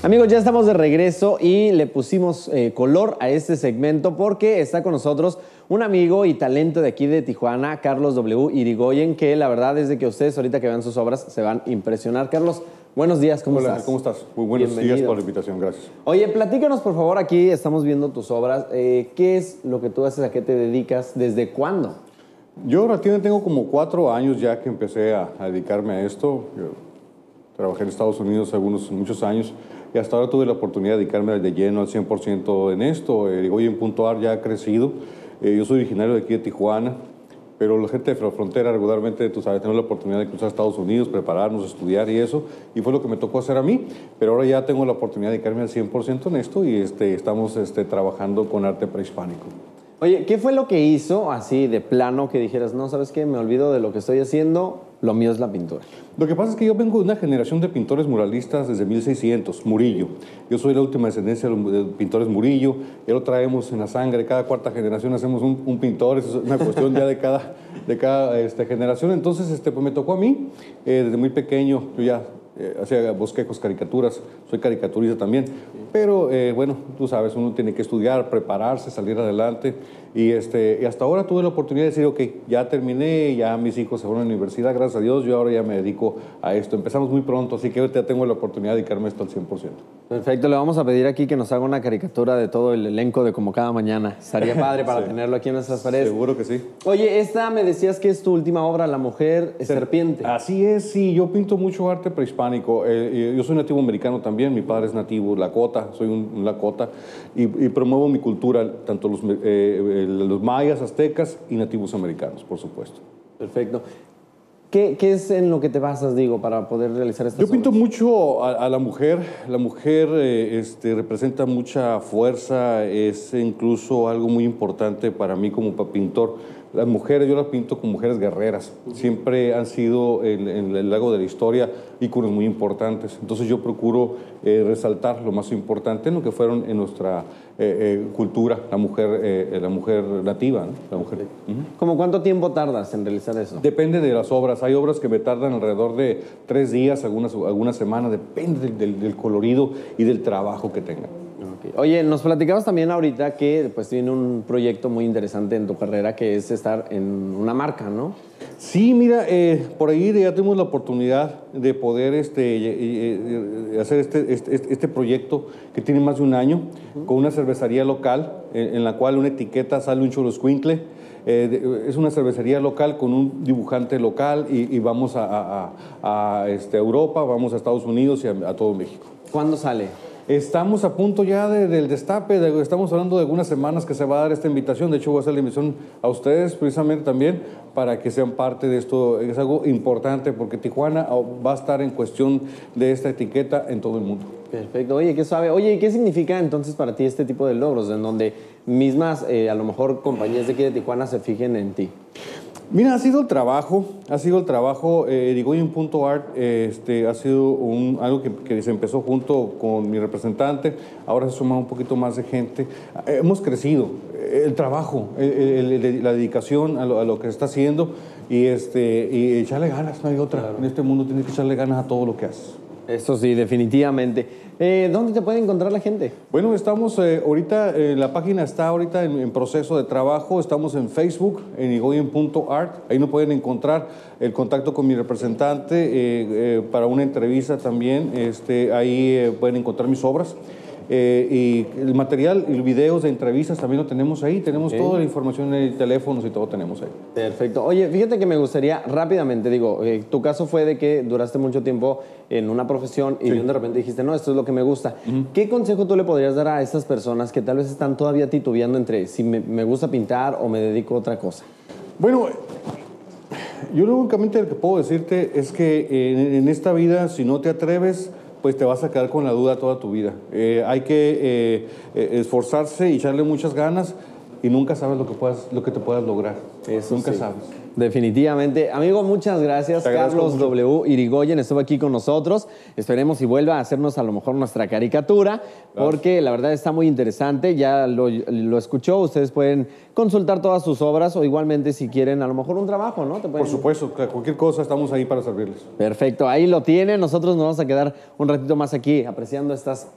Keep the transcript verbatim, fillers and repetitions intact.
Amigos, ya estamos de regreso y le pusimos eh, color a este segmento porque está con nosotros un amigo y talento de aquí de Tijuana, Carlos doble u. Irigoyen, que la verdad es de que ustedes ahorita que vean sus obras se van a impresionar. Carlos, buenos días, ¿cómo Hola, estás? ¿Cómo estás? Muy buenos Bienvenido. días por la invitación, gracias. Oye, platícanos por favor, aquí estamos viendo tus obras. Eh, ¿Qué es lo que tú haces, a qué te dedicas, desde cuándo? Yo recién tengo como cuatro años ya que empecé a, a dedicarme a esto. Yo trabajé en Estados Unidos algunos, muchos años. Y hasta ahora tuve la oportunidad de dedicarme de lleno al cien por ciento en esto. Irigoyen punto art ya ha crecido. Eh, yo soy originario de aquí de Tijuana, pero la gente de la frontera regularmente, tú sabes, tenemos la oportunidad de cruzar a Estados Unidos, prepararnos, estudiar y eso. Y fue lo que me tocó hacer a mí. Pero ahora ya tengo la oportunidad de dedicarme al cien por ciento en esto y este, estamos este, trabajando con arte prehispánico. Oye, ¿qué fue lo que hizo así de plano que dijeras, no, ¿sabes qué? Me olvido de lo que estoy haciendo, lo mío es la pintura? Lo que pasa es que yo vengo de una generación de pintores muralistas desde mil seiscientos, Murillo. Yo soy la última descendencia de los pintores Murillo, ya lo traemos en la sangre, cada cuarta generación hacemos un, un pintor, es una cuestión ya de cada, de cada este, generación. Entonces, este, pues me tocó a mí, eh, desde muy pequeño, yo ya... Eh, hacía bosquejos, caricaturas, soy caricaturista también, pero eh, bueno, tú sabes, uno tiene que estudiar, prepararse, salir adelante y, este, y hasta ahora tuve la oportunidad de decir, ok, ya terminé, ya mis hijos se fueron a la universidad, gracias a Dios, yo ahora ya me dedico a esto, empezamos muy pronto, así que ahorita tengo la oportunidad de dedicarme a esto al cien por ciento. Perfecto, le vamos a pedir aquí que nos haga una caricatura de todo el elenco de Como Cada Mañana, estaría padre para sí. tenerlo aquí en nuestras paredes. Seguro que sí. Oye, esta me decías que es tu última obra, La Mujer Ser Serpiente. Así es, sí, yo pinto mucho arte prehispánico. Eh, yo soy nativo americano también, mi padre es nativo Lakota, soy un, un Lakota y, y promuevo mi cultura, tanto los, eh, los mayas, aztecas y nativos americanos, por supuesto. Perfecto. ¿Qué, qué es en lo que te basas, digo, para poder realizar estas obras? Yo pinto mucho a, a la mujer. La mujer eh, este, representa mucha fuerza, es incluso algo muy importante para mí como pintor. Las mujeres, yo las pinto como mujeres guerreras. Siempre han sido en, en el largo de la historia íconos muy importantes. Entonces yo procuro eh, resaltar lo más importante en lo que fueron en nuestra eh, eh, cultura, la mujer, eh, la mujer nativa, ¿no? La mujer. Uh-huh. ¿Cómo cuánto tiempo tardas en realizar eso? Depende de las obras. Hay obras que me tardan alrededor de tres días, algunas, algunas semanas. Depende del, del colorido y del trabajo que tenga. Okay. Oye, nos platicabas también ahorita que pues tiene un proyecto muy interesante en tu carrera que es estar en una marca, ¿no? Sí, mira, eh, por ahí ya tuvimos la oportunidad de poder este, eh, eh, hacer este, este, este proyecto que tiene más de un año uh-huh. con una cervecería local en, en la cual una etiqueta sale un churroscuintle. Eh, es una cervecería local con un dibujante local y, y vamos a, a, a, a este, Europa, vamos a Estados Unidos y a, a todo México. ¿Cuándo sale? Estamos a punto ya de, del destape, de, estamos hablando de algunas semanas que se va a dar esta invitación. De hecho, voy a hacer la invitación a ustedes precisamente también para que sean parte de esto. Es algo importante porque Tijuana va a estar en cuestión de esta etiqueta en todo el mundo. Perfecto. Oye, qué suave. Oye, ¿y qué significa entonces para ti este tipo de logros en donde mismas, eh, a lo mejor, compañías de aquí de Tijuana se fijen en ti? Mira, ha sido el trabajo, ha sido el trabajo, eh, Irigoyen punto art eh, este, ha sido un, algo que, que se empezó junto con mi representante, ahora se suma un poquito más de gente, eh, hemos crecido, eh, el trabajo, eh, el, el, la dedicación a lo, a lo que se está haciendo y, este, y echarle ganas, no hay otra, claro. En este mundo tienes que echarle ganas a todo lo que haces. Eso sí, definitivamente. Eh, ¿Dónde te puede encontrar la gente? Bueno, estamos eh, ahorita, eh, la página está ahorita en, en proceso de trabajo. Estamos en Facebook, en Irigoyen punto art. Ahí nos pueden encontrar el contacto con mi representante eh, eh, para una entrevista también. Este, ahí eh, pueden encontrar mis obras. Eh, y el material y los videos de entrevistas también lo tenemos ahí. Tenemos okay. toda la información en teléfonos y todo tenemos ahí. Perfecto. Oye, fíjate que me gustaría rápidamente, digo, eh, tu caso fue de que duraste mucho tiempo en una profesión y sí. de repente dijiste, no, esto es lo que me gusta. Uh-huh. ¿Qué consejo tú le podrías dar a esas personas que tal vez están todavía titubeando entre si me, me gusta pintar o me dedico a otra cosa? Bueno, yo únicamente lo que puedo decirte es que en, en esta vida, si no te atreves, pues te vas a quedar con la duda toda tu vida. Eh, hay que eh, esforzarse y echarle muchas ganas y nunca sabes lo que, puedas, lo que te puedas lograr. Eso nunca sí. sabes. Definitivamente. Amigo, muchas gracias. Carlos W. Irigoyen estuvo aquí con nosotros. Esperemos si vuelva a hacernos a lo mejor nuestra caricatura, claro. porque la verdad está muy interesante. Ya lo, lo escuchó. Ustedes pueden consultar todas sus obras o igualmente si quieren a lo mejor un trabajo, ¿no? ¿Te pueden... Por supuesto. Cualquier cosa estamos ahí para servirles. Perfecto. Ahí lo tienen. Nosotros nos vamos a quedar un ratito más aquí apreciando estas...